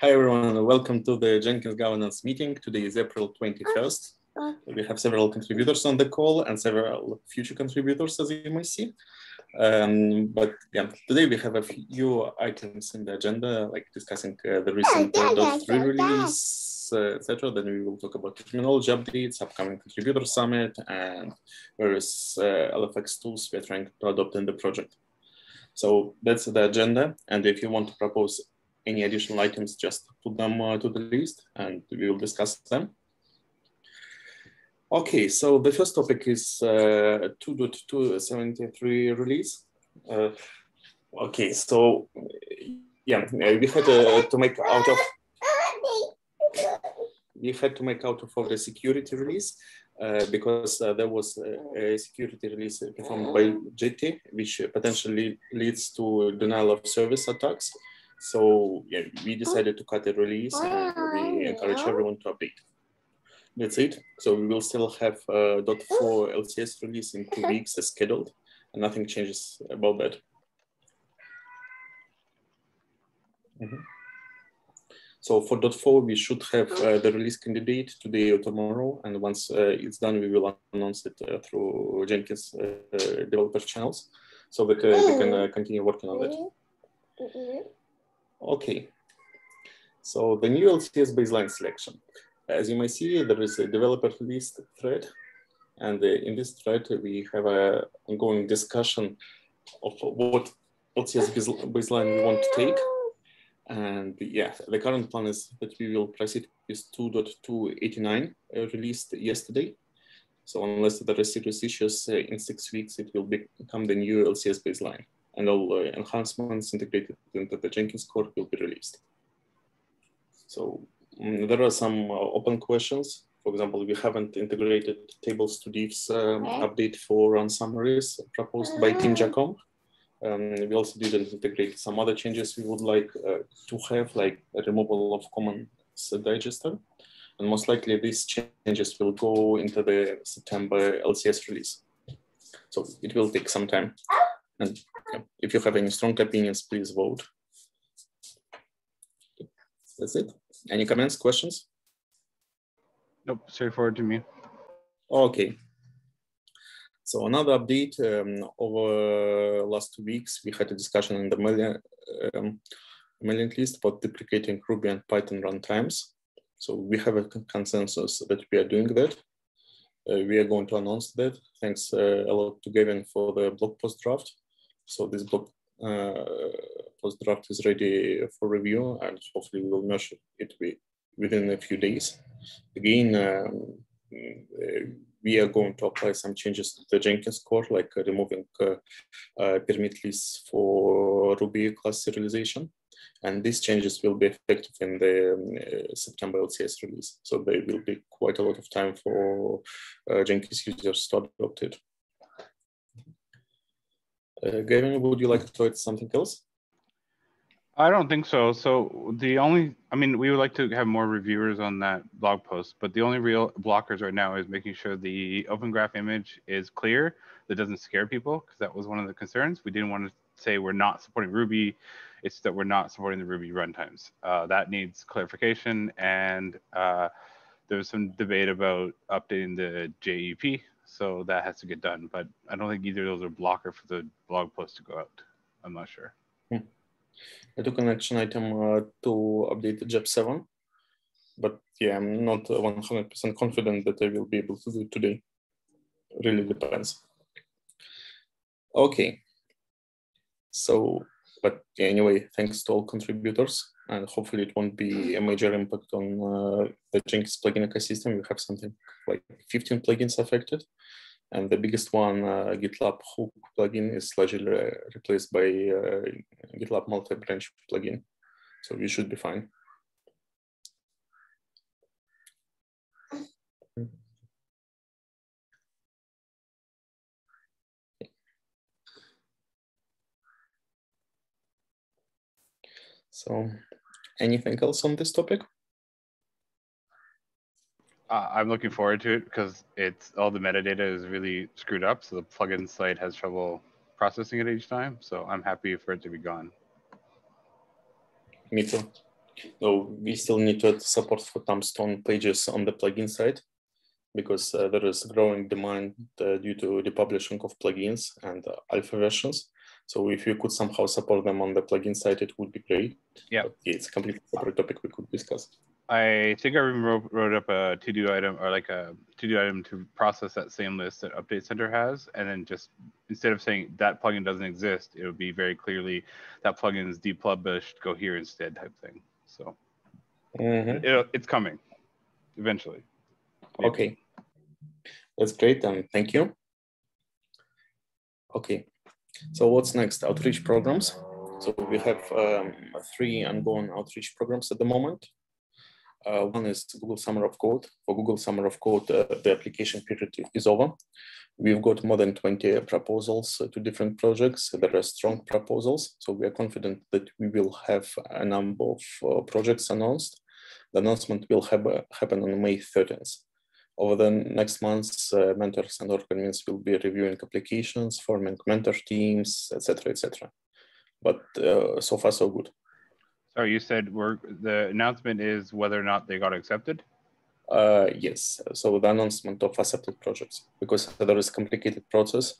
Hi everyone, welcome to the Jenkins governance meeting. Today is April 21st. We have several contributors on the call and several future contributors, as you may see. But yeah, today we have a few items in the agenda, like discussing the recent .3 release, etc. Then we will talk about terminology updates, upcoming contributor summit, and various LFX tools we are trying to adopt in the project. So that's the agenda. And if you want to propose any additional items, just put them to the list and we will discuss them. Okay, so the first topic is 2.2.73 release. Okay, so yeah, we had to make out of all the security release because there was a security release performed by JT, which potentially leads to denial of service attacks. So yeah, we decided to cut the release and we encourage everyone to update. That's it. So we will still have .4 LTS release in 2 weeks as scheduled, and nothing changes about that. Mm-hmm. So for .4, we should have the release candidate today or tomorrow, and once it's done, we will announce it through Jenkins developer channels, so that we can continue working on that. Okay, so the new LTS baseline selection. As you may see, there is a developer list thread. And in this thread, we have an ongoing discussion of what LTS baseline we want to take. And yeah, the current plan is that we will proceed with 2.2.89 released yesterday. So unless there are serious issues in 6 weeks, it will become the new LTS baseline. And all enhancements integrated into the Jenkins core will be released. So there are some open questions. For example, we haven't integrated tables to divs update for run summaries proposed by Team Jacob. We also didn't integrate some other changes we would like to have, like removal of comments digester. And most likely these changes will go into the September LCS release. So it will take some time. And if you have any strong opinions, please vote. That's it. Any comments, questions? Nope, straightforward to me. Okay. So another update over last 2 weeks, we had a discussion in the mailing list about deprecating Ruby and Python runtimes. So we have a consensus that we are doing that. We are going to announce that. Thanks a lot to Gavin for the blog post draft. So this blog post draft is ready for review, and hopefully we will merge it within a few days. Again, we are going to apply some changes to the Jenkins core, like removing permit lists for Ruby class serialization. And these changes will be effective in the September LCS release. So there will be quite a lot of time for Jenkins users to adopt it. Gavin, would you like to add something else? I don't think so. So the only, I mean, we would like to have more reviewers on that blog post, but the only real blockers right now is making sure the Open Graph image is clear, that doesn't scare people, because that was one of the concerns. We didn't want to say we're not supporting Ruby, it's that we're not supporting the Ruby runtimes. That needs clarification, and there was some debate about updating the JEP, so that has to get done, but I don't think either of those are blocker for the blog post to go out. I'm not sure. Hmm. I took an action item to update the JEP7, but yeah, I'm not 100% confident that I will be able to do it today. Really depends. Okay. So, but anyway, thanks to all contributors, and hopefully it won't be a major impact on the Jenkins plugin ecosystem. We have something like 15 plugins affected, and the biggest one, GitLab Hook plugin, is largely replaced by GitLab multi-branch plugin. So we should be fine. So, anything else on this topic? I'm looking forward to it because it's all the metadata is really screwed up. So the plugin site has trouble processing it each time. So I'm happy for it to be gone. Me too. No, we still need to add support for thumbstone pages on the plugin side, because there is growing demand due to the publishing of plugins and alpha versions. So if you could somehow support them on the plugin side, it would be great. Yeah, it's a completely separate topic we could discuss. I think I wrote up a to-do item, or like a to-do item to process that same list that Update Center has. And then just instead of saying that plugin doesn't exist, it would be very clearly that plugin is depublished, go here instead type thing. So it's coming eventually. Maybe. Okay, that's great, and thank you. Okay, so what's next? Outreach programs. So we have 3 ongoing outreach programs at the moment. One is Google Summer of Code. For Google Summer of Code, the application period is over. We've got more than 20 proposals to different projects. There are strong proposals, so we are confident that we will have a number of projects announced. The announcement will happen on May 13th. Over the next months, mentors and org admins will be reviewing applications, forming mentor teams, etc., etc. But so far, so good. So you said the announcement is whether or not they got accepted? Yes, so the announcement of accepted projects, because there is a complicated process.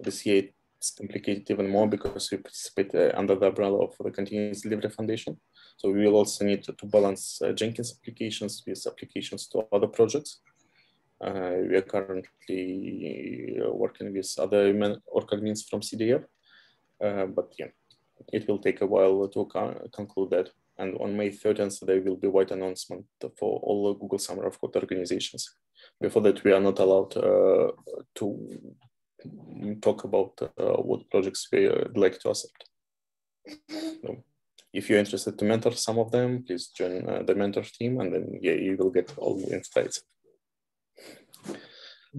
This year it's complicated even more because we participate under the umbrella of the Continuous Delivery Foundation. So we will also need to balance Jenkins applications with applications to other projects. We are currently working with other org admins from CDF, but yeah, it will take a while to conclude that. And on May 13th, there will be wide announcement for all Google Summer of Code organizations. Before that, we are not allowed to talk about what projects we would like to accept. So if you're interested to mentor some of them, please join the mentor team, and then yeah, you will get all the insights.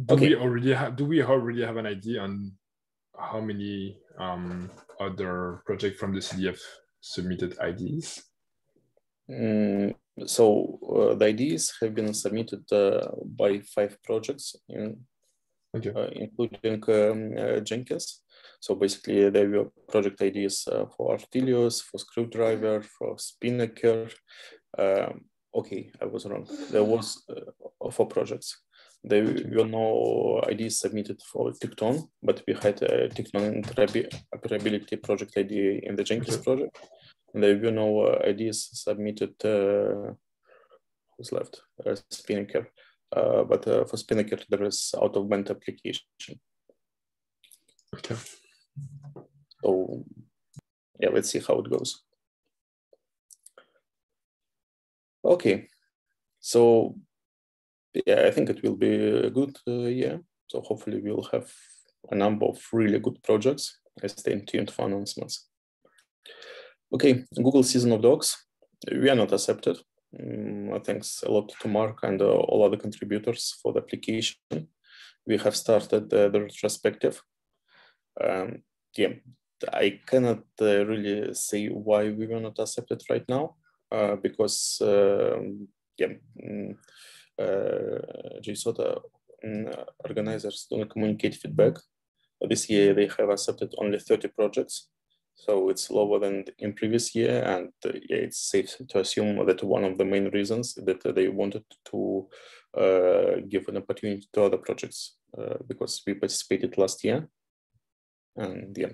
Do we already have an idea on how many other projects from the CDF submitted IDs? So the IDs have been submitted by 5 projects, including Jenkins. So basically there were project IDs for Artelius, for Screwdriver, for Spinnaker. Okay, I was wrong. There was 4 projects. There were no IDs submitted for Tekton, but we had a Tekton interoperability project ID in the Jenkins project. And there were no IDs submitted. Who's left? Spinnaker. But for Spinnaker, there is out-of-band application. Okay. So, yeah, let's see how it goes. Okay. So, yeah, I think it will be a good year. So hopefully we'll have a number of really good projects. Stay tuned for announcements. Okay, Google Season of Docs. We are not accepted. Thanks a lot to Mark and all other contributors for the application. We have started the retrospective. Yeah, I cannot really say why we were not accepted right now, because yeah. JSOD organizers don't communicate feedback. This year they have accepted only 30 projects, so it's lower than in previous year, and yeah, it's safe to assume that one of the main reasons that they wanted to give an opportunity to other projects, because we participated last year. And yeah,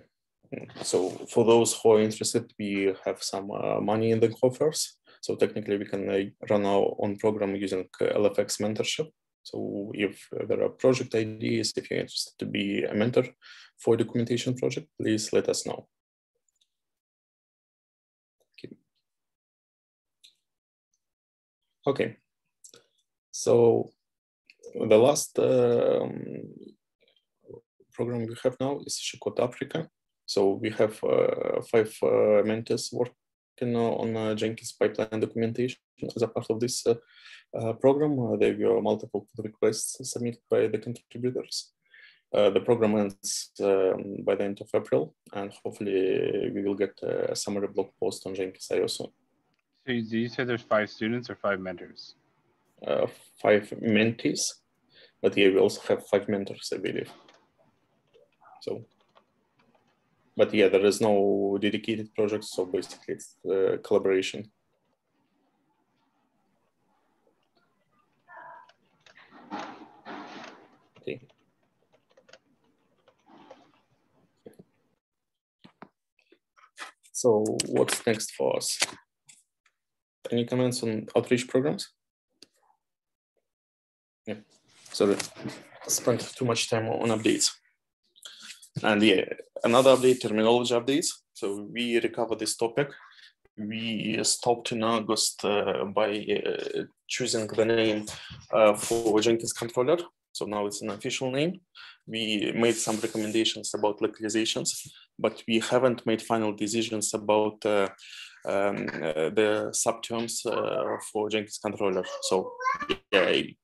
so for those who are interested, we have some money in the coffers. So technically, we can run our own program using LFX mentorship. So if there are project ideas, if you're interested to be a mentor for a documentation project, please let us know. Okay. Okay. So the last program we have now is SheCodesAfrica. So we have 5 mentors working on Jenkins pipeline documentation as a part of this program. There were multiple requests submitted by the contributors. The program ends by the end of April, and hopefully we will get a summary blog post on Jenkins.io soon. So you said there's 5 students or 5 mentors? 5 mentees, but yeah, we also have 5 mentors, I believe. So. But yeah, there is no dedicated project, so basically it's collaboration. So what's next for us? Any comments on outreach programs? Yeah, sorry, I spent too much time on updates. And yeah, another update, terminology updates. So we recovered this topic. We stopped in August by choosing the name for Jenkins controller. So now it's an official name. We made some recommendations about localizations, but we haven't made final decisions about the subterms for Jenkins controller. So yeah, I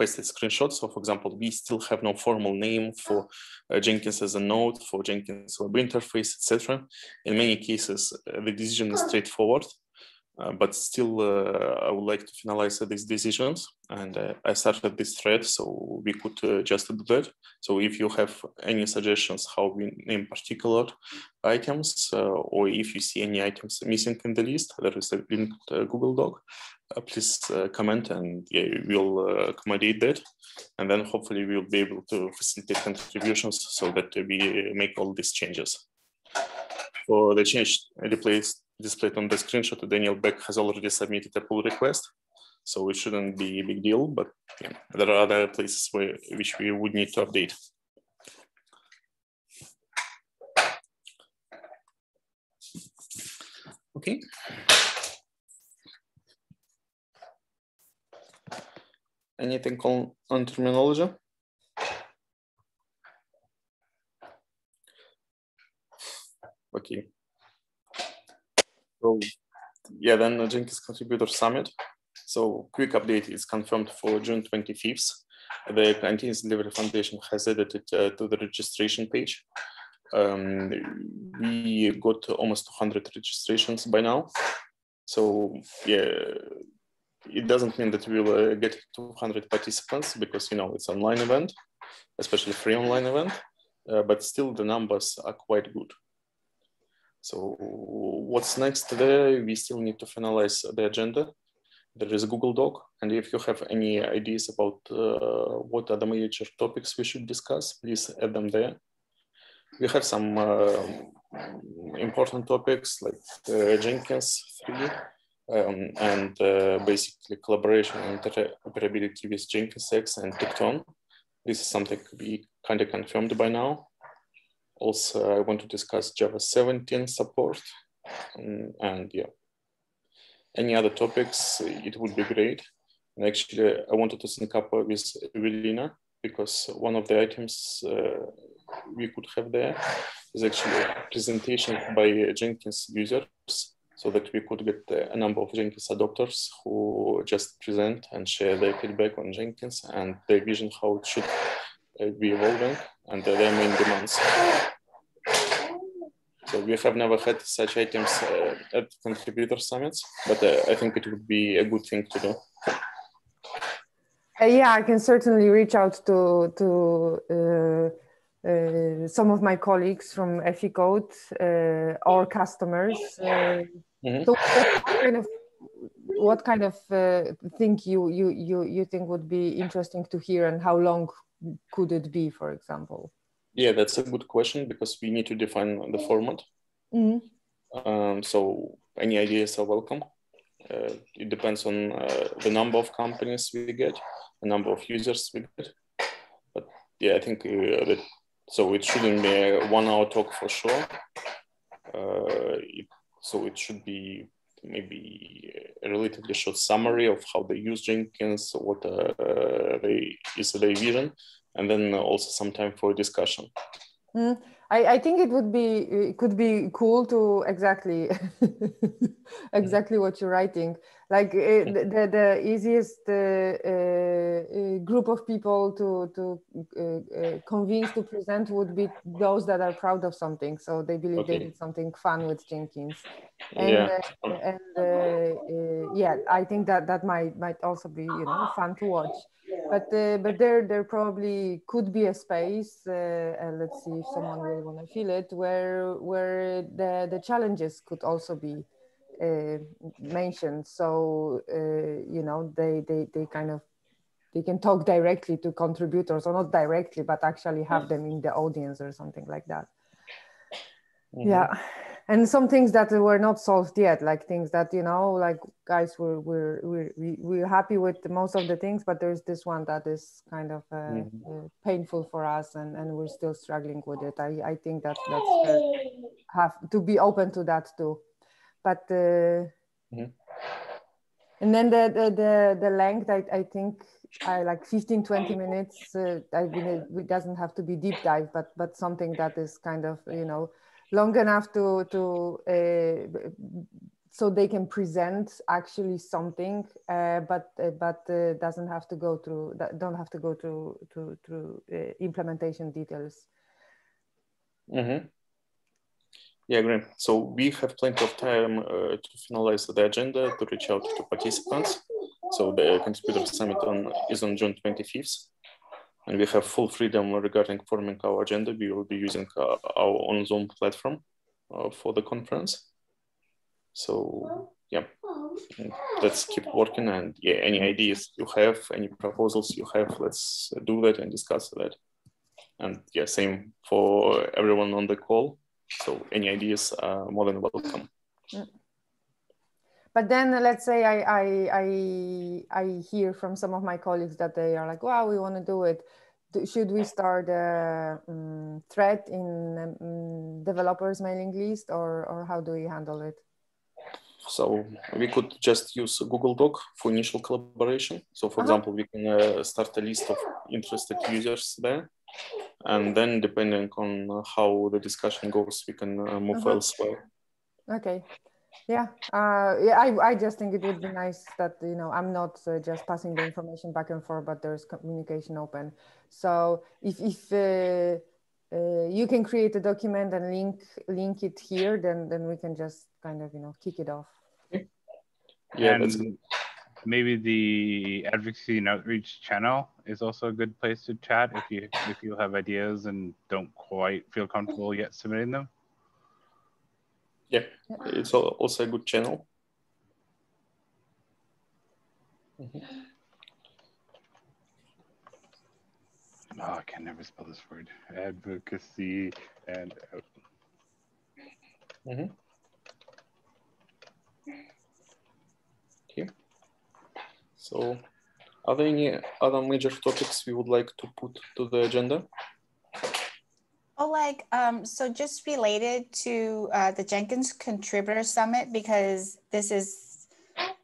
pasted screenshots. So for example, we still have no formal name for Jenkins as a node, for Jenkins web interface, etc. In many cases, the decision is straightforward. But still, I would like to finalize these decisions. And I started this thread, so we could just do that. So if you have any suggestions how we name particular items, or if you see any items missing in the list, there is a link to Google Doc, please comment, and yeah, we'll accommodate that. And then hopefully we'll be able to facilitate contributions so that we make all these changes. For the change replaced displayed on the screenshot, Daniel Beck has already submitted a pull request, so it shouldn't be a big deal, but yeah, there are other places which we would need to update. Okay. Anything on terminology? Okay. So yeah, then the Jenkins Contributor Summit. So quick update is confirmed for June 25th. The Continuous Delivery Foundation has added it to the registration page. We got almost 200 registrations by now. So yeah, it doesn't mean that we will get 200 participants because, you know, it's an online event, especially free online event, but still the numbers are quite good. So what's next there? We still need to finalize the agenda. There is a Google Doc. And if you have any ideas about what are the major topics we should discuss, please add them there. We have some important topics like Jenkins 3 and basically collaboration and interoperability with Jenkins X and Tekton. This is something we kind of confirmed by now. Also, I want to discuss Java 17 support, and yeah, any other topics, it would be great. And actually, I wanted to sync up with Evelina because one of the items we could have there is actually a presentation by Jenkins users so that we could get a number of Jenkins adopters who just present and share their feedback on Jenkins and their vision how it should be evolving and their main demands. So we have never had such items at contributor summits, but I think it would be a good thing to do. Yeah, I can certainly reach out to some of my colleagues from FECode or customers. So what kind of thing you think would be interesting to hear, and how long could it be, for example? Yeah, that's a good question because we need to define the format. So any ideas are welcome. It depends on the number of companies we get, the number of users we get. But yeah, I think so it shouldn't be a 1 hour talk for sure. So it should be maybe a relatively short summary of how they use Jenkins, what is their vision, and then also some time for discussion. I think it could be cool to exactly what you're writing. Like the easiest group of people to convince to present would be those that are proud of something. So they believe they did something fun with Jenkins. And, yeah. Yeah, I think that might also be, you know, fun to watch. But there probably could be a space, and let's see if someone will want to fill it, where the challenges could also be mentioned. So you know, they can talk directly to contributors, or not directly, but actually have them in the audience or something like that. Yeah. And some things that were not solved yet, like things that, you know, like, guys, we're happy with most of the things, but there's this one that is kind of painful for us, and we're still struggling with it. I think that that's fair. Have to be open to that too. But and then the length, I think I like 15, 20 minutes. It doesn't have to be deep dive, but something that is kind of, you know, long enough to so they can present actually something, but doesn't have to go through, don't have to go through implementation details. Mm-hmm. Yeah, great. So we have plenty of time to finalize the agenda, to reach out to participants. So the Contributor Summit is on June 25th. And we have full freedom regarding forming our agenda. We will be using our own Zoom platform for the conference. So yeah, let's keep working. And yeah, any ideas you have, any proposals you have, let's do that and discuss that. And yeah, same for everyone on the call. So any ideas are more than welcome. Yeah. But then let's say I hear from some of my colleagues that they are like, wow, we want to do it. Should we start a thread in developers mailing list, or how do we handle it? So we could just use Google Doc for initial collaboration. So for example, we can start a list of interested users there. And then depending on how the discussion goes, we can move elsewhere. Okay. Yeah, I just think it would be nice that, you know, I'm not just passing the information back and forth, but there's communication open. So if you can create a document and link it here, then we can just kind of, you know, kick it off. Yeah, that's good. Maybe the advocacy and outreach channel is also a good place to chat if you have ideas and don't quite feel comfortable yet submitting them. Yeah, it's also a good channel. Mm-hmm. Oh, I can never spell this word. Advocacy and out. Mm-hmm. Okay. So, are there any other major topics we would like to put to the agenda? Oh, like, so just related to the Jenkins Contributor Summit, because this is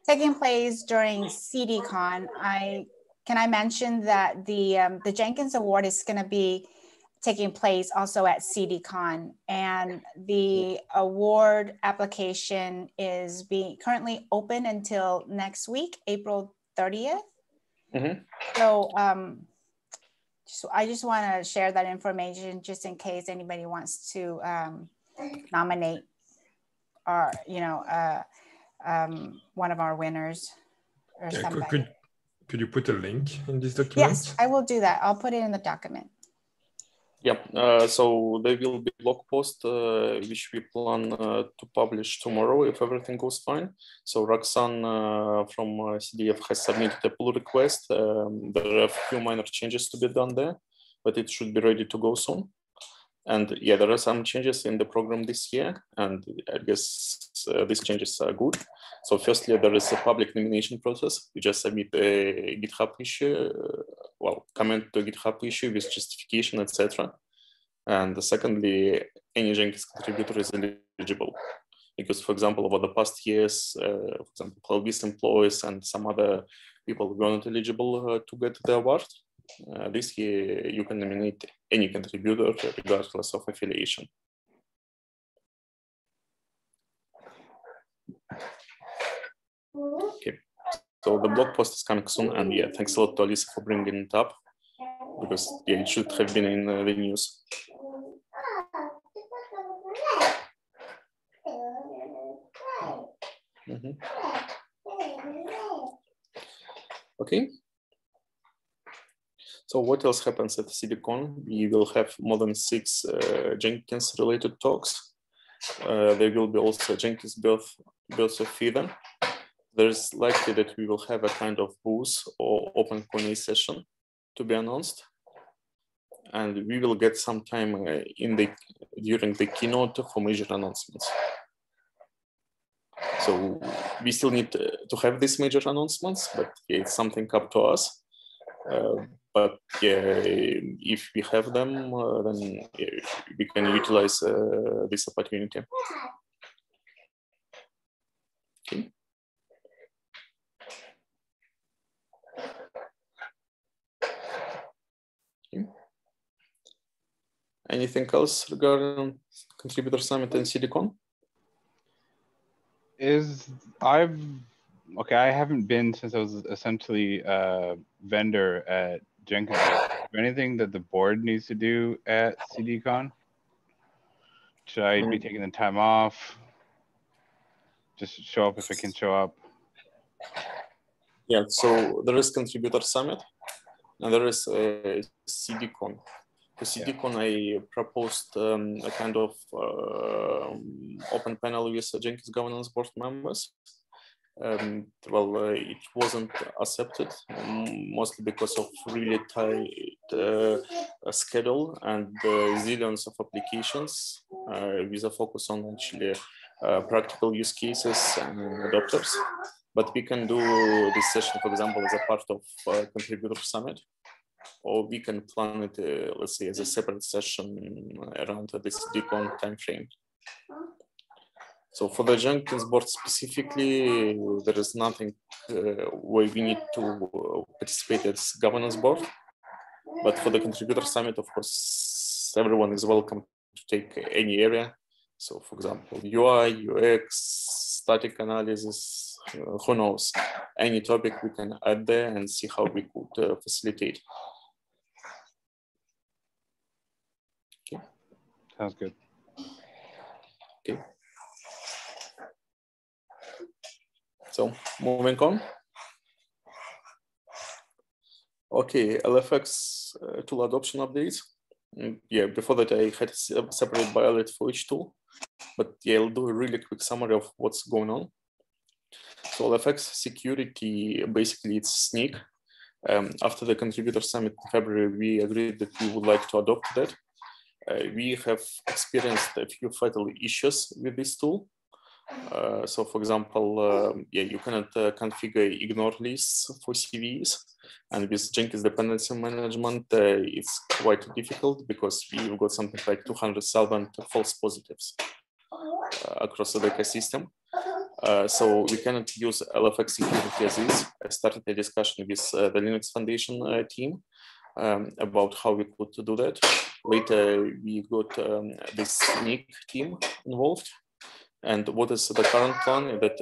taking place during CDCon, can I mention that the Jenkins Award is going to be taking place also at CDCon, and the award application is being currently open until next week, April 30th. Mm-hmm. So, so I just want to share that information just in case anybody wants to nominate our, you know, one of our winners or somebody. Could you put a link in this document? Yes, I will do that. I'll put it in the document. Yeah, so there will be a blog post which we plan to publish tomorrow if everything goes fine. So Roxanne from CDF has submitted a pull request. There are a few minor changes to be done there, but it should be ready to go soon. And yeah, there are some changes in the program this year, and I guess these changes are good. So firstly, there is a public nomination process. You just submit a GitHub issue, comment to a GitHub issue with justification, etc. And secondly, any Jenkins contributor is eligible. Because, for example, over the past years, for example, Cloudbees employees and some other people were not eligible to get the award. This year, you can nominate any contributor regardless of affiliation. Okay, so the blog post is coming soon, and yeah, thanks a lot to Alyssa for bringing it up, because yeah, it should have been in the news. Okay. So what else happens at CDCon? We will have more than 6 Jenkins-related talks. There will be also Jenkins birth of Feather. There's likely that we will have a kind of booth or open Q&A session to be announced. and we will get some time during the keynote for major announcements. So we still need to have these major announcements, but it's something up to us. But if we have them, then we can utilize this opportunity. Okay. Okay. Anything else regarding Contributor Summit and CDCon? I haven't been since I was essentially a vendor at Jenkins. Is there anything that the board needs to do at CDCon? Should I be taking the time off? Just show up if I can show up. Yeah, so there is Contributor Summit and there is CDCon. For CDCon, I proposed a kind of open panel with Jenkins governance board members. It wasn't accepted, mostly because of really tight schedule and zillions of applications with a focus on actually practical use cases and adopters. But we can do this session, for example, as a part of Contributor Summit, or we can plan it, let's say, as a separate session around this CDCon time frame. So for the Jenkins board specifically, there is nothing where we need to participate as governance board. But for the Contributor Summit, of course, everyone is welcome to take any area. So for example, UI, UX, static analysis, who knows, any topic we can add there and see how we could facilitate. Okay. Sounds good. Okay. So moving on. Okay, LFX tool adoption updates. Yeah, before that I had a separate bullet for each tool, but yeah, I'll do a really quick summary of what's going on. So LFX security, basically it's Snyk. After the Contributor Summit in February, we agreed that we would like to adopt that. We have experienced a few fatal issues with this tool. So for example, you cannot configure ignore lists for CVEs, and with Jenkins dependency management, it's quite difficult because we've got something like 200,000 false positives across the ecosystem. So we cannot use LFX security as is. I started a discussion with the Linux Foundation team about how we could do that. Later, we got the Snyk team involved. And what is the current plan is that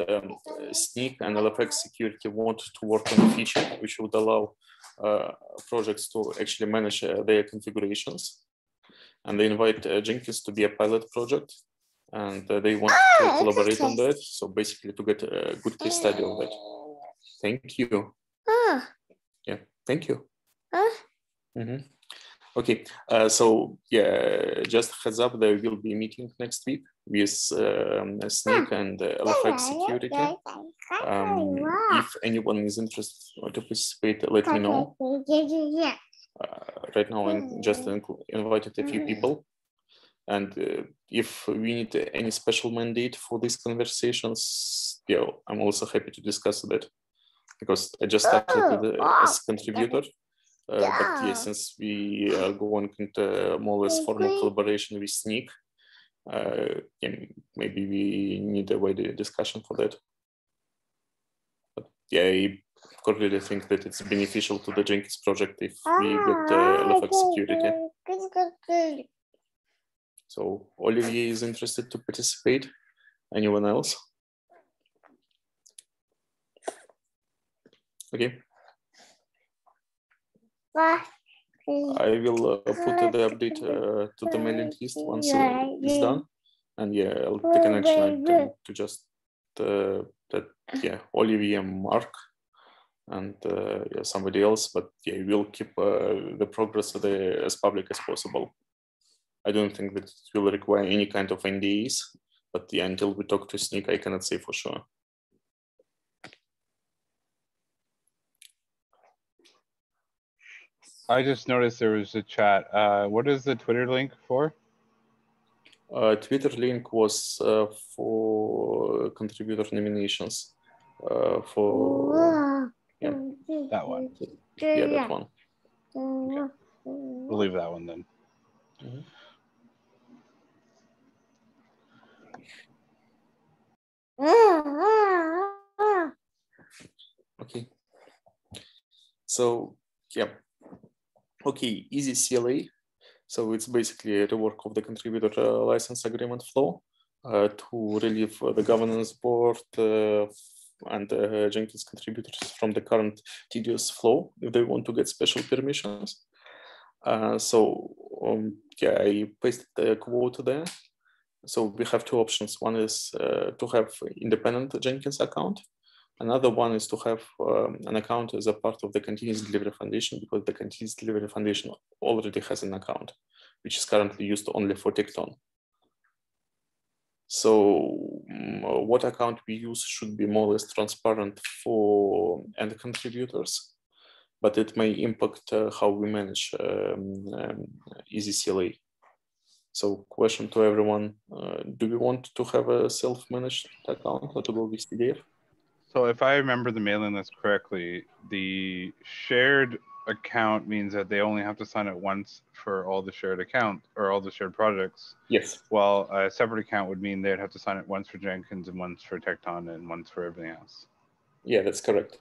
Snyk and LFX security want to work on a feature which would allow projects to actually manage their configurations. And they invite Jenkins to be a pilot project, and they want to collaborate on that. So basically to get a good case study on that. Thank you. Yeah, thank you. Okay, so yeah, just heads up, there will be a meeting next week with Snyk and LFX security. If anyone is interested to participate, let me know. Right now, I'm just invited a few people. And if we need any special mandate for these conversations, yeah, I'm also happy to discuss that because I just started as a contributor. But yeah, since we are going into more or less formal collaboration with Snyk, maybe we need a wider discussion for that. But yeah, I really think that it's beneficial to the Jenkins project if we get LFX security. So Olivier is interested to participate. Anyone else? Okay. I will put the update to the mailing list once it's done, and yeah, I'll take an action item to just Olivier and Mark and somebody else, but yeah, we'll keep the progress of the, as public as possible. I don't think that it will require any kind of NDAs, but yeah, until we talk to Snyk, I cannot say for sure. I just noticed there was a chat. What is the Twitter link for? Twitter link was for contributor nominations. For yeah. That one. Yeah, that one. Okay. We'll leave that one then. Mm-hmm. Okay. So, yeah. Okay, EasyCLA. So it's basically the work of the contributor license agreement flow to relieve the governance board and Jenkins contributors from the current tedious flow if they want to get special permissions. Yeah, I pasted a quote there. So we have two options. One is to have independent Jenkins account. Another one is to have an account as a part of the Continuous Delivery Foundation, because the Continuous Delivery Foundation already has an account, which is currently used only for Tekton. So what account we use should be more or less transparent for end contributors, but it may impact how we manage EasyCLA. So question to everyone, do we want to have a self-managed account or to go with CDF? So if I remember the mailing list correctly, the shared account means that they only have to sign it once for all the shared account or all the shared projects. Yes. While a separate account would mean they'd have to sign it once for Jenkins and once for Tekton and once for everything else. Yeah, that's correct.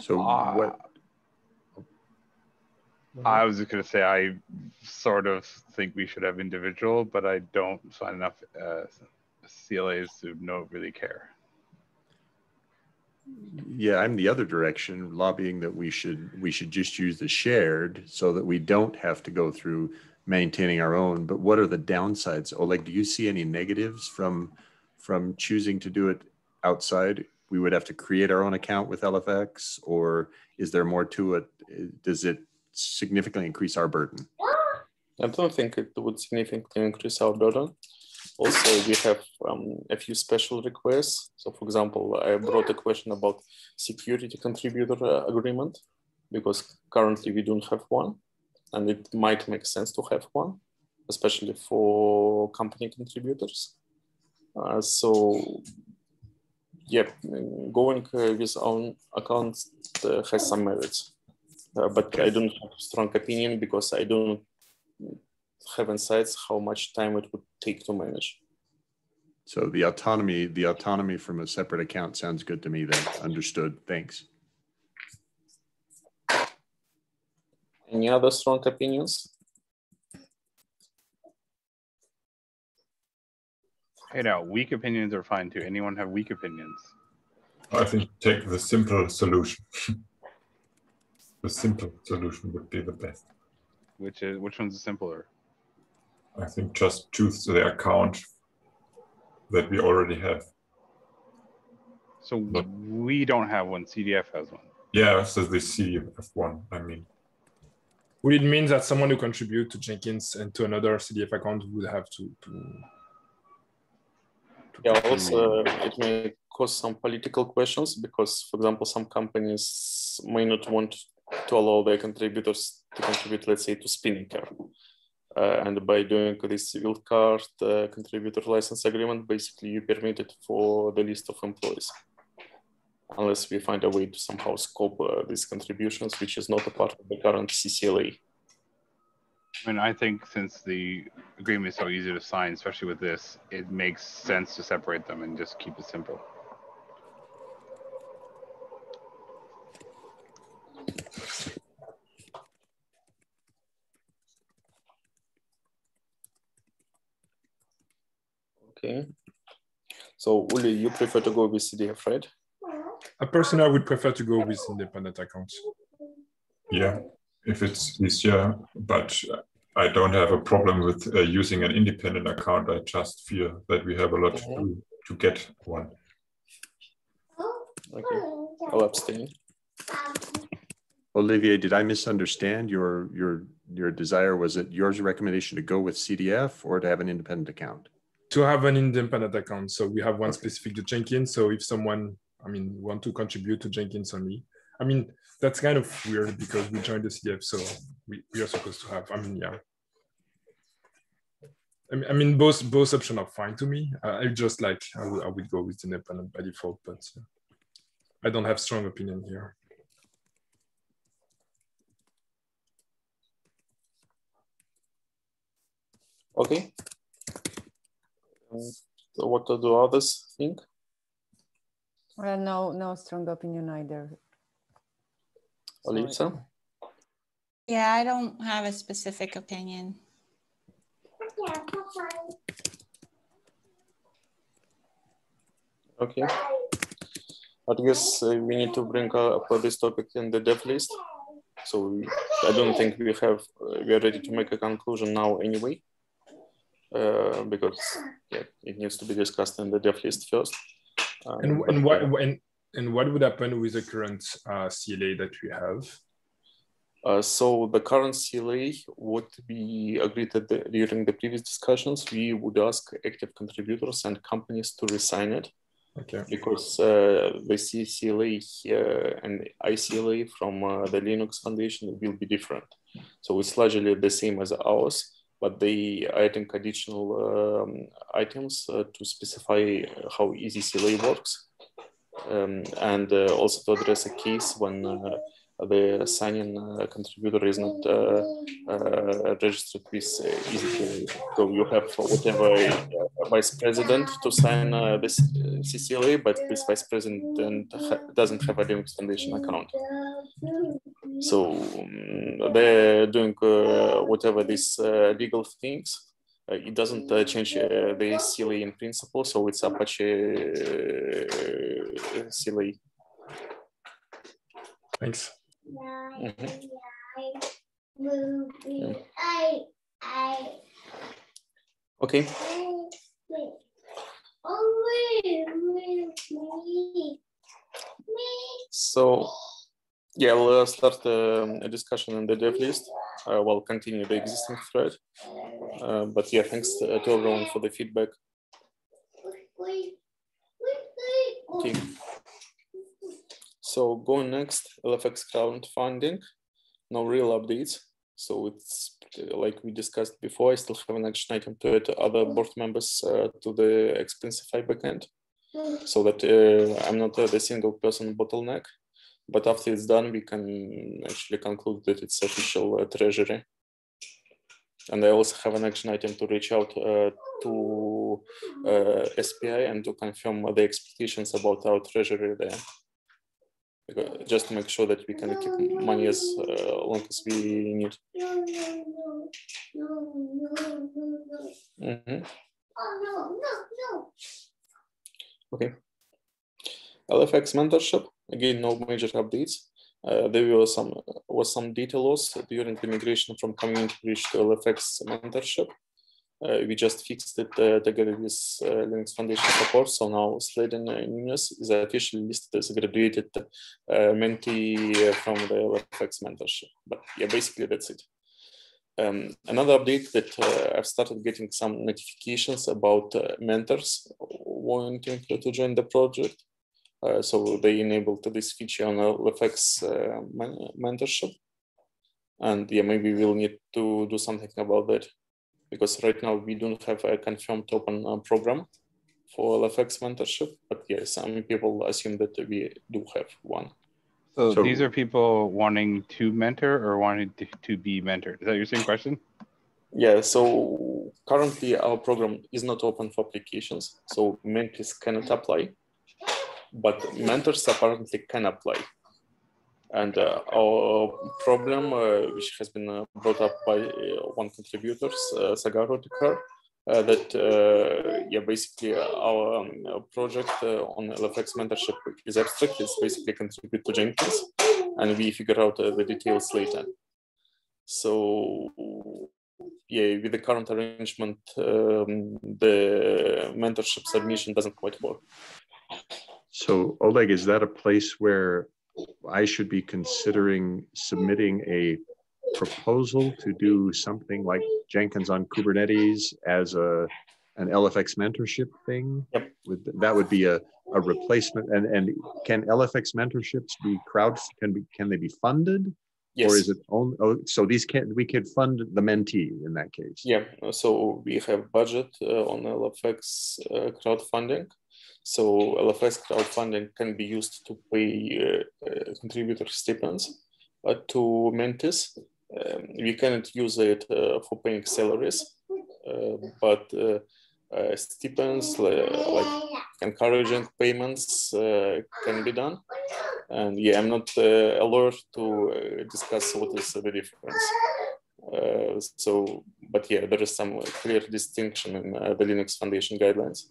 So what? I was just going to say, I sort of think we should have individual, but I don't sign enough CLAs to not really care. Yeah, I'm the other direction, lobbying that we should just use the shared so that we don't have to go through maintaining our own. But what are the downsides? Oleg, do you see any negatives from choosing to do it outside? We would have to create our own account with LFX, or is there more to it? Does it significantly increase our burden? I don't think it would significantly increase our burden. Also, we have a few special requests. So for example, I brought a question about security contributor agreement, because currently we don't have one, and it might make sense to have one, especially for company contributors. So yeah, going with own accounts has some merits. But I don't have a strong opinion because I don't have insights how much time it would take to manage. So the autonomy from a separate account sounds good to me then. Understood. Thanks. Any other strong opinions? Hey, now weak opinions are fine too. Anyone have weak opinions? I think take the simple solution. The simple solution would be the best. Which one's simpler? I think just choose the account that we already have. So we don't have one, CDF has one. Yeah, so the CDF one, I mean. Would it mean that someone who contributes to Jenkins and to another CDF account would have to yeah, also it may cause some political questions because, for example, some companies may not want to allow their contributors to contribute, let's say, to Spinnaker. And by doing this wildcard contributor license agreement, basically you permit it for the list of employees, unless we find a way to somehow scope these contributions, which is not a part of the current CCLA. I mean, I think since the agreement is so easy to sign, especially with this, it makes sense to separate them and just keep it simple. Okay. So, Uli, you prefer to go with CDF, right? A person I would prefer to go with independent accounts. Yeah, if it's easier, but I don't have a problem with using an independent account. I just fear that we have a lot to do to get one. Okay, I'll abstain. Olivier, did I misunderstand your desire? Was it yours recommendation to go with CDF or to have an independent account? To have an independent account. So we have one specific to Jenkins. So if someone, I mean, want to contribute to Jenkins only, I mean, that's kind of weird because we joined the CDF, so we are supposed to have, I mean, yeah. I mean, both options are fine to me. I just like, I would go with independent by default, but I don't have strong opinion here. Okay. So what do others think? Well, no strong opinion either. Olivier? Yeah, I don't have a specific opinion. Okay. I guess we need to bring up this topic in the dev list. So I don't think we have, we are ready to make a conclusion now anyway, because yeah, it needs to be discussed in the dev list first. And what would happen with the current CLA that we have? So the current CLA would be agreed at during the previous discussions. We would ask active contributors and companies to resign it. Okay. Because the CCLA and ICLA from the Linux Foundation will be different. So it's largely the same as ours, but they adding additional items to specify how EasyCLA works, and also to address a case when the sign-in contributor is not registered with EasyCLA. So you have whatever vice president to sign the CCLA, but this vice president doesn't have a Linux Foundation account. So they're doing whatever these legal things. It doesn't change the CLA in principle, so it's Apache CLA. Thanks. Mm-hmm. Yeah. Okay. So, yeah, we'll start a discussion in the dev list. We'll continue the existing thread. But yeah, thanks to everyone for the feedback. Okay. So going next, LFX crowdfunding, no real updates. So it's like we discussed before, I still have an action item to add other board members to the Expensify backend, so that I'm not the single person bottleneck. But after it's done, we can actually conclude that it's official treasury. And I also have an action item to reach out to SPI and to confirm the expectations about our treasury there. Just to make sure that we can keep money as long as we need. Mm-hmm. Okay. LFX mentorship, again, no major updates. There was some data loss during the migration from community bridge to LFX mentorship. We just fixed it together with Linux Foundation support. So now Sladen Nunes is officially listed as a graduated mentee from the LFX mentorship. But yeah, basically that's it. Another update that I've started getting some notifications about mentors wanting to join the project. So they enabled this feature on LFX mentorship. And yeah, maybe we'll need to do something about that, because right now we don't have a confirmed open program for LFX mentorship, but yeah, some people assume that we do have one. So these are people wanting to mentor or wanting to be mentored. Is that your same question? Yeah, so currently our program is not open for applications, so mentees cannot apply, but mentors apparently can apply. And our problem, which has been brought up by one contributor, Sagaro Tikar, that yeah, basically our project on LFX mentorship is abstract. It's basically contribute to Jenkins, and we figure out the details later. So yeah, with the current arrangement, the mentorship submission doesn't quite work. So Oleg, is that a place where I should be considering submitting a proposal to do something like Jenkins on Kubernetes as a an LFX mentorship thing? Yep. That would be a replacement. And can LFX mentorships be can they be funded? Yes. Or is it only, so these we could fund the mentee in that case? Yeah, so we have budget on LFX crowdfunding. So LFX crowdfunding can be used to pay contributor stipends to mentees. We cannot use it for paying salaries, but stipends, like encouraging payments, can be done. And yeah, I'm not allowed to discuss what is the difference. So, but yeah, there is some clear distinction in the Linux Foundation guidelines.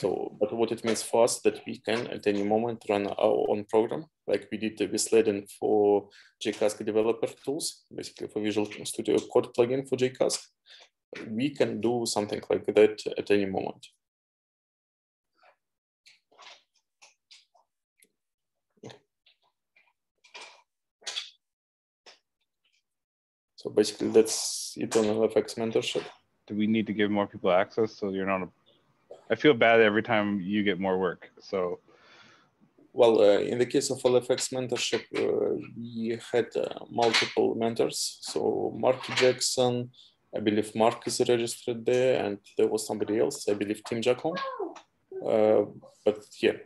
So, but what it means for us that we can at any moment run our own program, like we did with Sladen for JCasC developer tools, basically for Visual Studio Code plugin for JCasC. We can do something like that at any moment. So basically, that's it on LFX mentorship. Do we need to give more people access so you're not a... I feel bad every time you get more work, so. Well, in the case of LFX mentorship, we had multiple mentors. So Mark Jackson, I believe Mark is registered there, and there was somebody else, I believe Team Jacob. But yeah,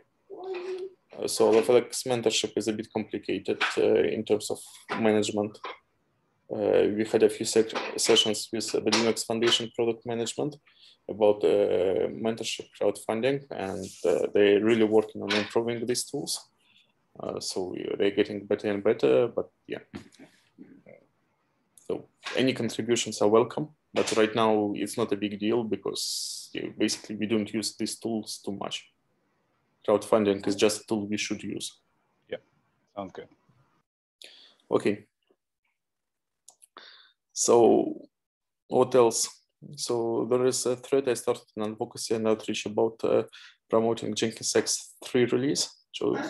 so LFX mentorship is a bit complicated in terms of management. We had a few sessions with the Linux Foundation product management about mentorship crowdfunding, and they're really working on improving these tools. So they're getting better and better, but yeah. So any contributions are welcome, but right now it's not a big deal because basically we don't use these tools too much. Crowdfunding is just a tool we should use. Yeah, sounds good. Okay. So what else? So there is a thread I started in advocacy and outreach about promoting Jenkins X3 release.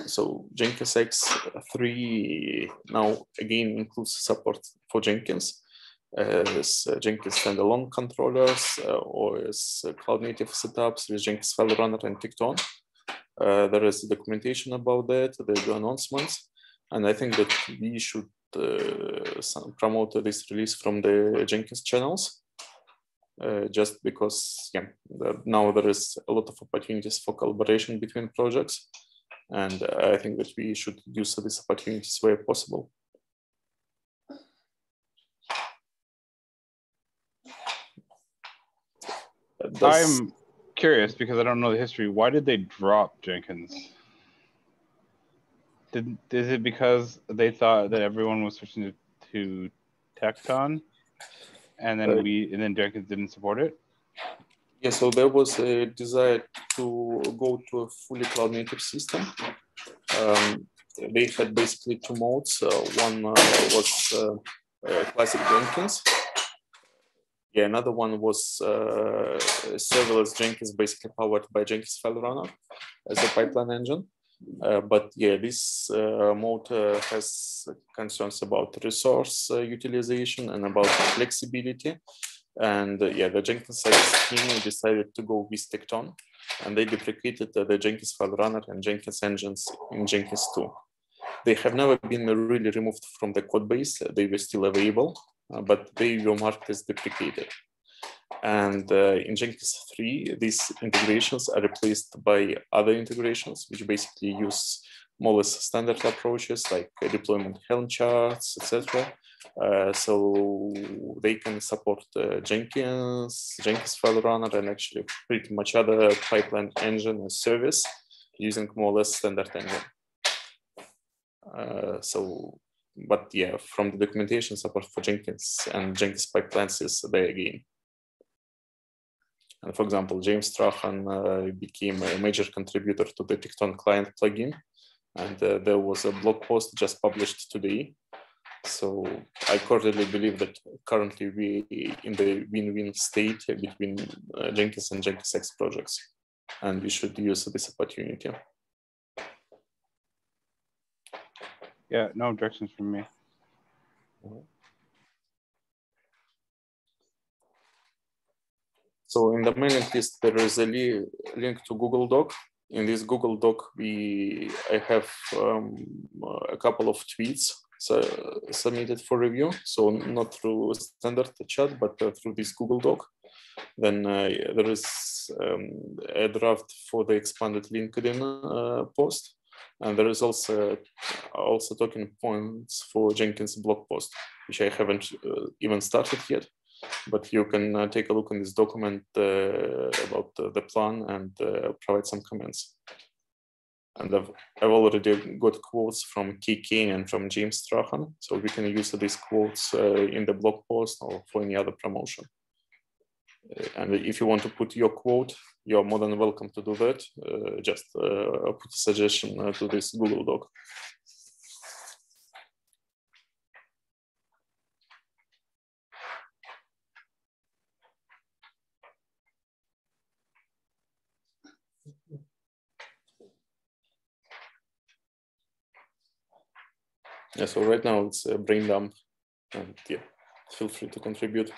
So Jenkins X3 now again includes support for Jenkins as Jenkins standalone controllers or as cloud native setups with JenkinsfileRunner and Tekton. There is documentation about that, there's the announcements, and I think that we should promote this release from the Jenkins channels, just because yeah, now there is a lot of opportunities for collaboration between projects, and I think that we should use these opportunities where possible. I'm curious because I don't know the history. Why did they drop Jenkins? Is it because they thought that everyone was switching to Tekton, and then then Jenkins didn't support it? Yeah, so there was a desire to go to a fully cloud native system. They had basically two modes. One was classic Jenkins. Yeah, another one was serverless Jenkins, basically powered by JenkinsfileRunner as a pipeline engine. But yeah, this mode has concerns about resource utilization and about flexibility. And yeah, the Jenkins X team decided to go with Tekton, and they deprecated the Jenkins file runner and Jenkins engines in Jenkins 2. They have never been really removed from the code base. They were still available, but they were marked as deprecated. And in Jenkins 3, these integrations are replaced by other integrations, which basically use more or less standard approaches like deployment Helm charts, etc. So they can support Jenkins, JenkinsfileRunner, and actually pretty much other pipeline engine and service using more or less standard engine. But yeah, from the documentation, support for Jenkins and Jenkins pipelines is there again. And for example, James Strachan became a major contributor to the Tekton client plugin. And there was a blog post just published today. So I cordially believe that currently we in the win-win state between Jenkins and Jenkins X projects. And we should use this opportunity. Yeah, no objections from me. So in the mailing list, there is a link to Google Doc. In this Google Doc, I have a couple of tweets submitted for review. So not through standard chat, but through this Google Doc. Then there is a draft for the expanded LinkedIn post. And there is also talking points for Jenkins blog post, which I haven't even started yet. But you can take a look in this document about the plan and provide some comments. And I've already got quotes from KK and from James Strachan. So we can use these quotes in the blog post or for any other promotion. And if you want to put your quote, you're more than welcome to do that. Just put a suggestion to this Google Doc. Yeah, so right now it's a brain dump, and yeah, feel free to contribute.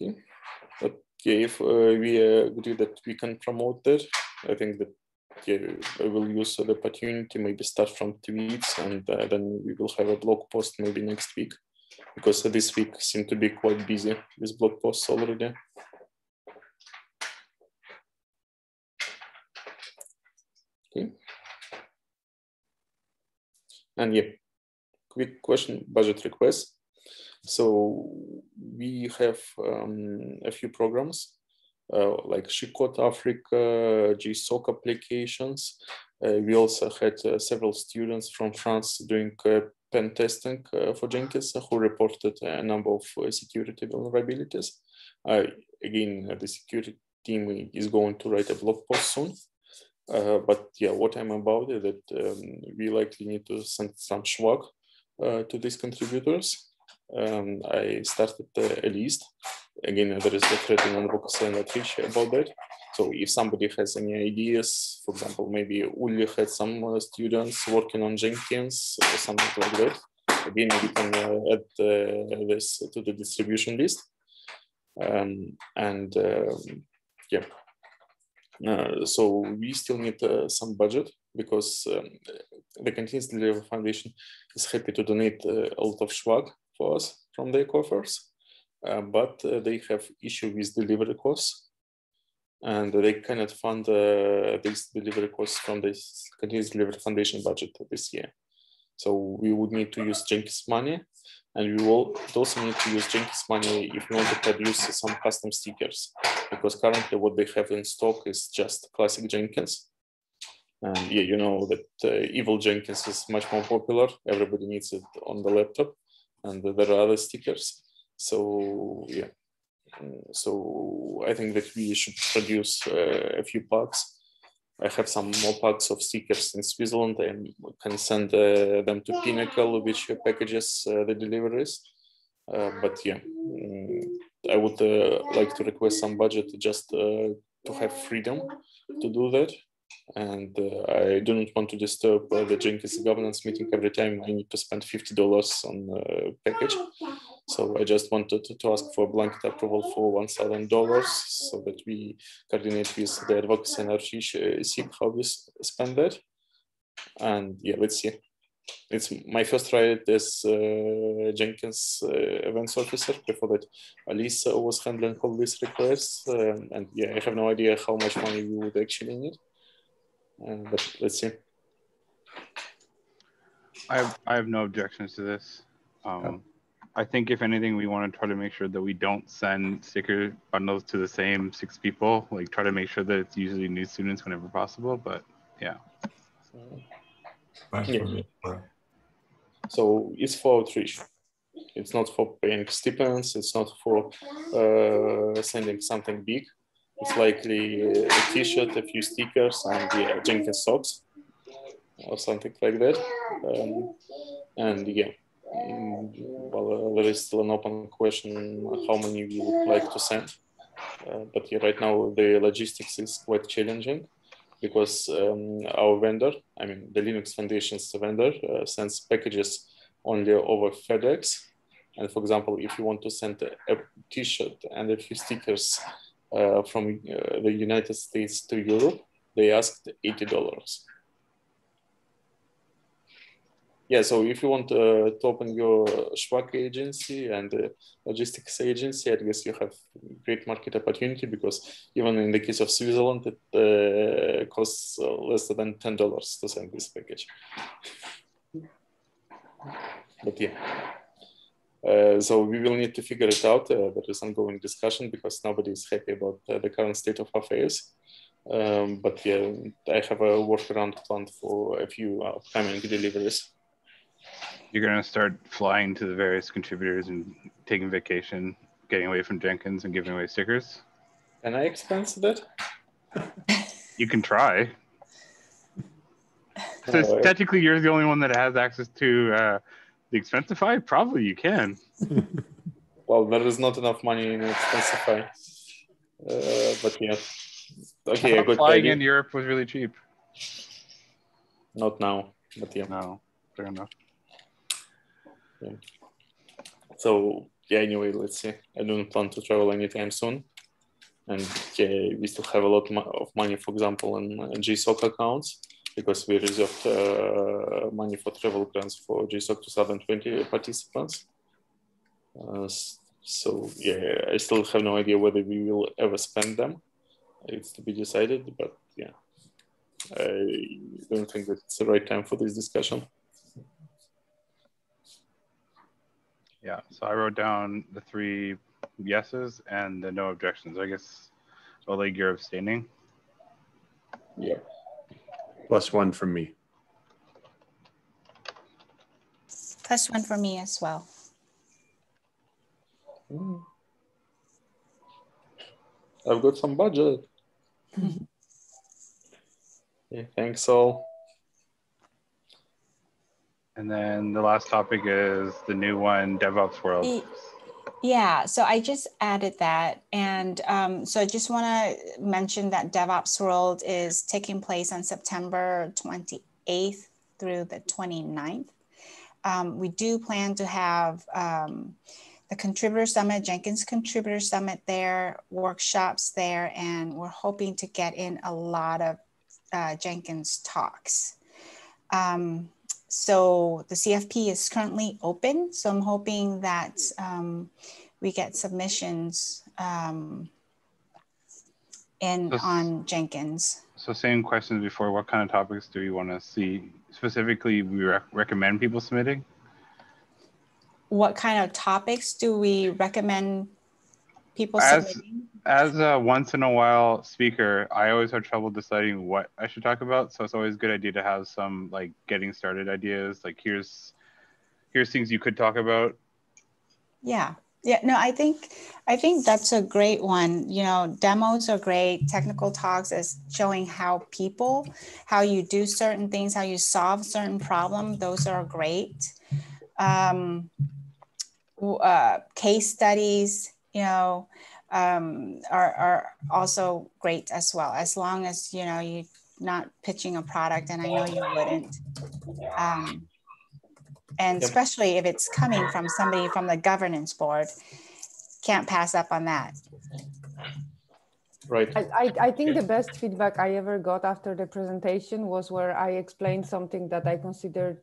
Okay, but yeah, if we agree that we can promote that, I think that yeah, I will use the opportunity, maybe start from tweets, and then we will have a blog post maybe next week, because this week seemed to be quite busy with blog posts already. Okay. And yeah, quick question, budget requests. So we have a few programs like SheCodesAfrica, GSoC applications. We also had several students from France doing pen testing for Jenkins who reported a number of security vulnerabilities. Again, the security team is going to write a blog post soon. But yeah, what I'm about is that we likely need to send some swag to these contributors. I started a list. Again, there is a thread in Roxanne and Tricia about that. So if somebody has any ideas, for example, maybe Uli had some students working on Jenkins or something like that. Again, we can add this to the distribution list. Yeah. So we still need some budget, because the Continuous Delivery Foundation is happy to donate a lot of swag for us from their coffers, but they have issue with delivery costs, and they cannot fund these delivery costs from this Continuous Delivery Foundation budget this year. So we would need to use Jenkins money, and we will also need to use Jenkins money if we want to produce some custom stickers, because currently what they have in stock is just classic Jenkins. And yeah, you know that evil Jenkins is much more popular. Everybody needs it on the laptop, and there are other stickers. So yeah, so I think that we should produce a few packs. I have some more packs of stickers in Switzerland, and can send them to Pinnacle, which packages the deliveries. But yeah, I would like to request some budget just to have freedom to do that. And I don't want to disturb the Jenkins governance meeting every time I need to spend $50 on a package. So I just wanted to ask for blanket approval for $1,000 so that we coordinate with the advocacy and see how we spend that. And yeah, let's see. It's my first try as Jenkins events officer. Before that, Alisa was handling all these requests. And yeah, I have no idea how much money we would actually need. But let's see. I have no objections to this. I think if anything, we want to try to make sure that we don't send sticker bundles to the same 6 people. Like, try to make sure that it's usually new students whenever possible. But yeah. So it's for outreach. It's not for paying stipends. It's not for sending something big. It's likely a t-shirt, a few stickers, and yeah, Jenkins socks or something like that. And yeah, well, there is still an open question how many we would like to send. But yeah, right now the logistics is quite challenging, because our vendor, I mean the Linux Foundation's vendor, sends packages only over FedEx. And for example, if you want to send a t-shirt and a few stickers from the United States to Europe, they asked $80. Yeah, so if you want to open your Schwak agency and logistics agency, I guess you have great market opportunity, because even in the case of Switzerland, it costs less than $10 to send this package. But yeah, so we will need to figure it out. There is ongoing discussion because nobody is happy about the current state of affairs. But yeah, I have a workaround plan for a few upcoming deliveries. You're going to start flying to the various contributors and taking vacation, getting away from Jenkins and giving away stickers? Can I expense that? You can try. So technically you're the only one that has access to the Expensify? Probably you can. Well, there is not enough money in Expensify. But yeah. Okay, flying in Europe was really cheap. Not now, but yeah. No, fair enough. Yeah. So yeah, anyway, let's see. I don't plan to travel anytime soon, and we still have a lot of money, for example, in GSoC accounts, because we reserved money for travel grants for GSoC 2020 participants. So yeah, I still have no idea whether we will ever spend them. It's to be decided, but yeah, I don't think that it's the right time for this discussion. Yeah, so I wrote down the 3 yeses and the no objections. I guess, Oleg, you're abstaining? Yeah. +1 from me. +1 from me as well. Mm. I've got some budget. Yeah, thanks all. And then the last topic is the new one, DevOps World. Yeah, so I just added that. And so I just want to mention that DevOps World is taking place on September 28th through the 29th. We do plan to have the Contributor Summit, Jenkins Contributor Summit there, workshops there, and we're hoping to get in a lot of Jenkins talks. So the CFP is currently open. So I'm hoping that we get submissions on Jenkins. So same questions before, what kind of topics do you want to see? Specifically, we recommend people submitting? What kind of topics do we recommend people submitting? As a once in a while speaker, I always have trouble deciding what I should talk about. So it's always a good idea to have some like getting started ideas. Like here's things you could talk about. Yeah. Yeah. No, I think that's a great one. You know, demos are great. Technical talks is showing how you do certain things, how you solve certain problems. Those are great. Case studies, you know, are also great as well, as long as, you know, you're not pitching a product, and I know you wouldn't. And yep. Especially if it's coming from somebody from the governance board, can't pass up on that. Right. I think the best feedback I ever got after the presentation was where I explained something that I considered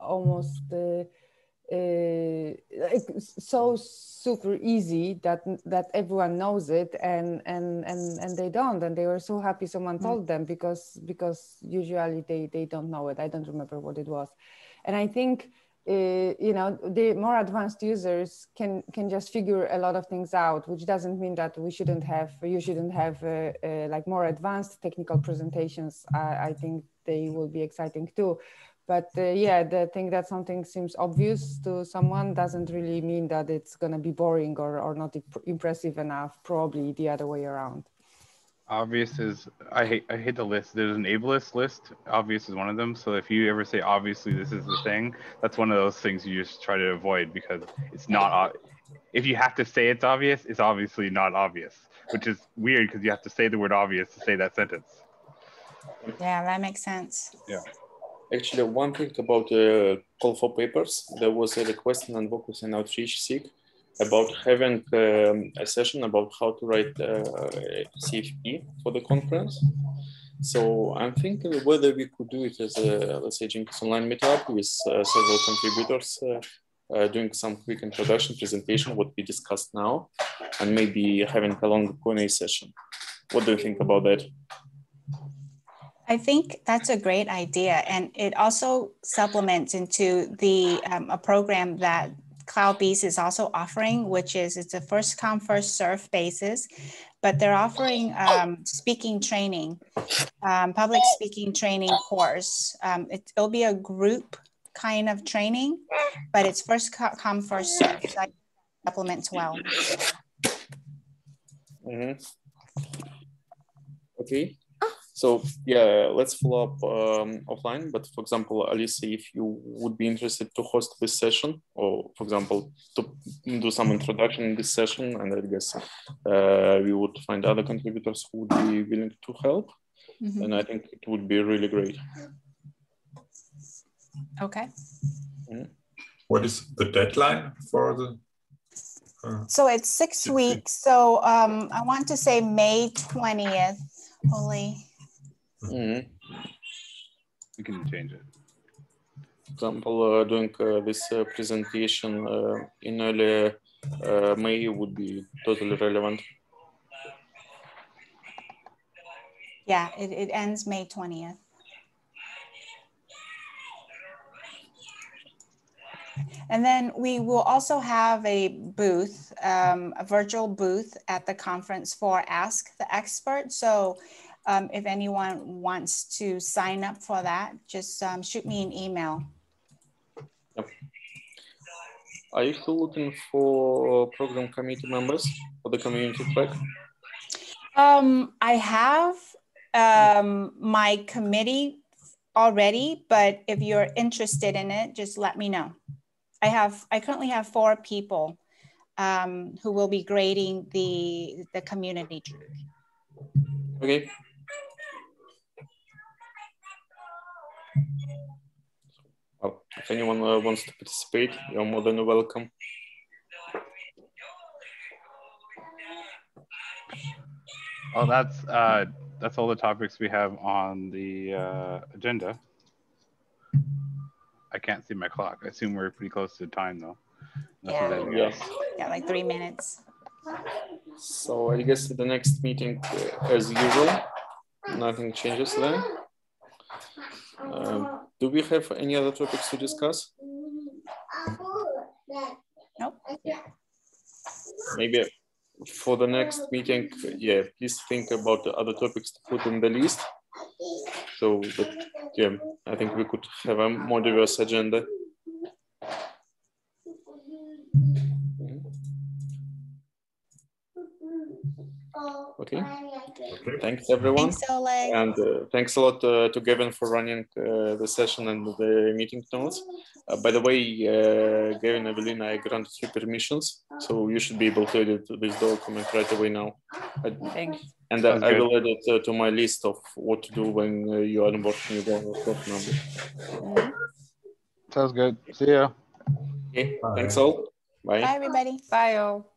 almost so super easy that everyone knows it, and they don't, and they were so happy someone told them, because usually they don't know it. I don't remember what it was, and I think you know, the more advanced users can just figure a lot of things out, which doesn't mean that you shouldn't have like more advanced technical presentations. I think they will be exciting too. But yeah, the thing that something seems obvious to someone doesn't really mean that it's going to be boring or not impressive enough, probably the other way around. Obvious is, I hate the list. There's an ableist list. Obvious is one of them. So if you ever say, obviously, this is the thing, that's one of those things you just try to avoid, because it's not, if you have to say it's obvious, it's obviously not obvious, which is weird because you have to say the word obvious to say that sentence. Yeah, that makes sense. Yeah. Actually, one thing about call for papers, there was a request in Unvox and Outreach Seek about having a session about how to write CFP for the conference. So I'm thinking whether we could do it as a, let's say, Jenkins online meetup with several contributors doing some quick introduction presentation, what we discussed now, and maybe having a long Q&A session. What do you think about that? I think that's a great idea. And it also supplements into the a program that CloudBees is also offering, which is it's a first come, first serve basis, but they're offering speaking training, public speaking training course. It'll be a group kind of training, but it's first come, first serve. That supplements well. Okay. So yeah, let's follow up offline. But for example, Alisa, if you would be interested to host this session, or for example, to do some introduction in this session, and I guess we would find other contributors who would be willing to help. Mm-hmm. And I think it would be really great. Okay. Mm-hmm. What is the deadline for the? So it's 6 weeks. So I want to say May 20th, Oli. Mm-hmm. We can change it. For example, doing this presentation in early May would be totally relevant. Yeah, it ends May 20th. And then we will also have a booth, a virtual booth at the conference for Ask the Expert. So if anyone wants to sign up for that, just shoot me an email. Yep. Are you still looking for program committee members for the community track? I have my committee already, but if you're interested in it, just let me know. I currently have 4 people who will be grading the community track. Okay. Well, if anyone wants to participate, you're more than welcome. Well, that's all the topics we have on the agenda. I can't see my clock. I assume we're pretty close to time, though. Yeah. Yeah, like 3 minutes. So I guess the next meeting, as usual, nothing changes then. Do we have any other topics to discuss? Nope. Yeah. Maybe for the next meeting, yeah, please think about the other topics to put in the list. So, but, yeah, I think we could have a more diverse agenda. Okay. Thanks, everyone. Thanks, Oleg. And thanks a lot to Gavin for running the session and the meeting notes. By the way, Gavin, Evelina, I granted you permissions, so you should be able to edit this document right away now. Thanks. And I will add it to my list of what to do when you are unboxing your document. Sounds good. See ya. Okay. Bye. Thanks all. Bye. Bye, everybody. Bye all.